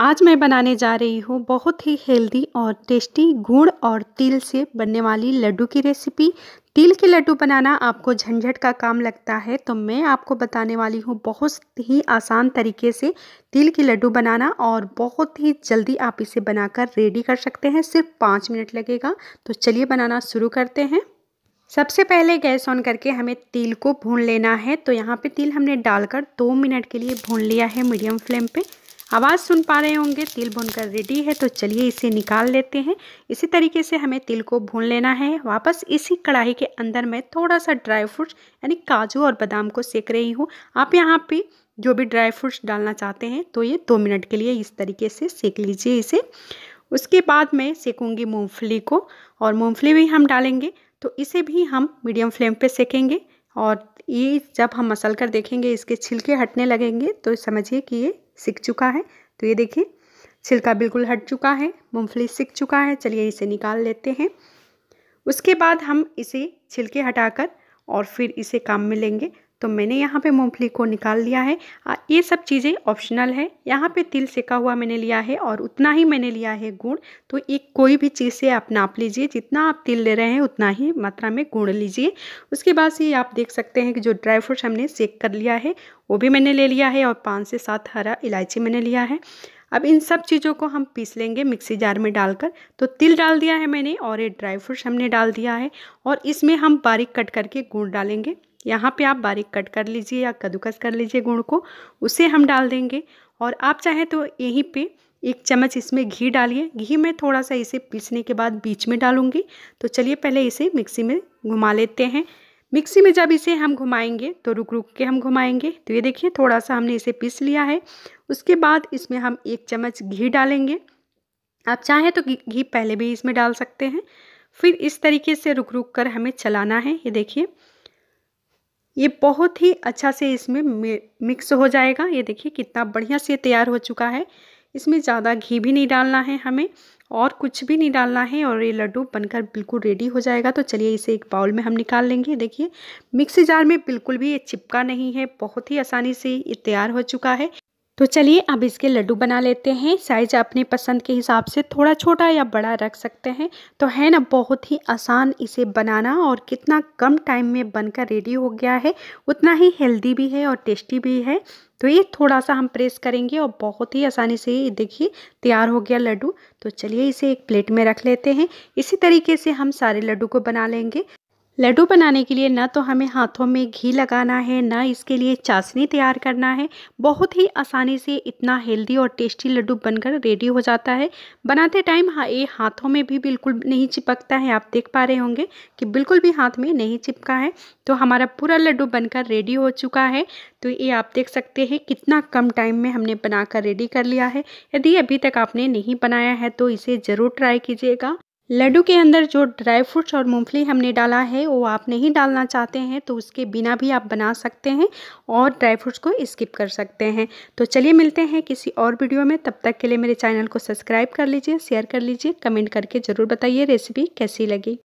आज मैं बनाने जा रही हूँ बहुत ही हेल्दी और टेस्टी गुड़ और तिल से बनने वाली लड्डू की रेसिपी। तिल के लड्डू बनाना आपको झंझट का काम लगता है, तो मैं आपको बताने वाली हूँ बहुत ही आसान तरीके से तिल के लड्डू बनाना, और बहुत ही जल्दी आप इसे बनाकर रेडी कर सकते हैं। सिर्फ 5 मिनट लगेगा। तो चलिए बनाना शुरू करते हैं। सबसे पहले गैस ऑन करके हमें तिल को भून लेना है। तो यहाँ पे तिल हमने डालकर 2 मिनट के लिए भून लिया है मीडियम फ्लेम पे। आवाज़ सुन पा रहे होंगे, तिल भूनकर रेडी है। तो चलिए इसे निकाल लेते हैं। इसी तरीके से हमें तिल को भून लेना है। वापस इसी कढ़ाई के अंदर मैं थोड़ा सा ड्राई फ्रूट्स यानी काजू और बादाम को सेक रही हूँ। आप यहाँ पे जो भी ड्राई फ्रूट्स डालना चाहते हैं, तो ये 2 मिनट के लिए इस तरीके से सेक लीजिए इसे। उसके बाद मैं सेकूँगी मूँगफली को, और मूँगफली भी हम डालेंगे। तो इसे भी हम मीडियम फ्लेम पर सेकेंगे, और ये जब हम मसल कर देखेंगे इसके छिलके हटने लगेंगे तो समझिए कि ये सिक चुका है। तो ये देखिए छिलका बिल्कुल हट चुका है, मूंगफली सिक चुका है। चलिए इसे निकाल लेते हैं। उसके बाद हम इसे छिलके हटाकर और फिर इसे काम में लेंगे। तो मैंने यहाँ पे मूंगफली को निकाल लिया है। ये सब चीज़ें ऑप्शनल है। यहाँ पे तिल सेका हुआ मैंने लिया है और उतना ही मैंने लिया है गुड़। तो एक कोई भी चीज़ से आप नाप लीजिए, जितना आप तिल ले रहे हैं उतना ही मात्रा में गुड़ लीजिए। उसके बाद से आप देख सकते हैं कि जो ड्राई फ्रूट्स हमने सेक कर लिया है वो भी मैंने ले लिया है, और 5 से 7 हरा इलायची मैंने लिया है। अब इन सब चीज़ों को हम पीस लेंगे मिक्सी जार में डालकर। तो तिल डाल दिया है मैंने, और ये ड्राई फ्रूट्स हमने डाल दिया है, और इसमें हम बारीक कट करके गुड़ डालेंगे। यहाँ पे आप बारीक कट कर लीजिए या कद्दूकस कर लीजिए गुड़ को, उसे हम डाल देंगे। और आप चाहें तो यहीं पे 1 चम्मच इसमें घी डालिए। घी में थोड़ा सा इसे पीसने के बाद बीच में डालूंगी। तो चलिए पहले इसे मिक्सी में घुमा लेते हैं। मिक्सी में जब इसे हम घुमाएंगे तो रुक रुक के हम घुमाएंगे। तो ये देखिए थोड़ा सा हमने इसे पीस लिया है। उसके बाद इसमें हम 1 चम्मच घी डालेंगे। आप चाहें तो घी पहले भी इसमें डाल सकते हैं। फिर इस तरीके से रुक रुक कर हमें चलाना है। ये देखिए ये बहुत ही अच्छा से इसमें मिक्स हो जाएगा। ये देखिए कितना बढ़िया से तैयार हो चुका है। इसमें ज़्यादा घी भी नहीं डालना है हमें, और कुछ भी नहीं डालना है, और ये लड्डू बनकर बिल्कुल रेडी हो जाएगा। तो चलिए इसे एक बाउल में हम निकाल लेंगे। देखिए मिक्सी जार में बिल्कुल भी ये चिपका नहीं है, बहुत ही आसानी से ये तैयार हो चुका है। तो चलिए अब इसके लड्डू बना लेते हैं। साइज अपने पसंद के हिसाब से थोड़ा छोटा या बड़ा रख सकते हैं। तो है ना, बहुत ही आसान इसे बनाना, और कितना कम टाइम में बनकर रेडी हो गया है। उतना ही हेल्दी भी है और टेस्टी भी है। तो ये थोड़ा सा हम प्रेस करेंगे और बहुत ही आसानी से ये देखिए तैयार हो गया लड्डू। तो चलिए इसे एक प्लेट में रख लेते हैं। इसी तरीके से हम सारे लड्डू को बना लेंगे। लड्डू बनाने के लिए ना तो हमें हाथों में घी लगाना है, ना इसके लिए चाशनी तैयार करना है। बहुत ही आसानी से इतना हेल्दी और टेस्टी लड्डू बनकर रेडी हो जाता है। बनाते टाइम ये हाथों में भी बिल्कुल नहीं चिपकता है। आप देख पा रहे होंगे कि बिल्कुल भी हाथ में नहीं चिपका है। तो हमारा पूरा लड्डू बनकर रेडी हो चुका है। तो ये आप देख सकते हैं कितना कम टाइम में हमने बनाकर रेडी कर लिया है। यदि अभी तक आपने नहीं बनाया है तो इसे ज़रूर ट्राई कीजिएगा। लड्डू के अंदर जो ड्राई फ्रूट्स और मूंगफली हमने डाला है वो आप नहीं डालना चाहते हैं तो उसके बिना भी आप बना सकते हैं, और ड्राई फ्रूट्स को स्किप कर सकते हैं। तो चलिए मिलते हैं किसी और वीडियो में। तब तक के लिए मेरे चैनल को सब्सक्राइब कर लीजिए, शेयर कर लीजिए, कमेंट करके ज़रूर बताइए रेसिपी कैसी लगी।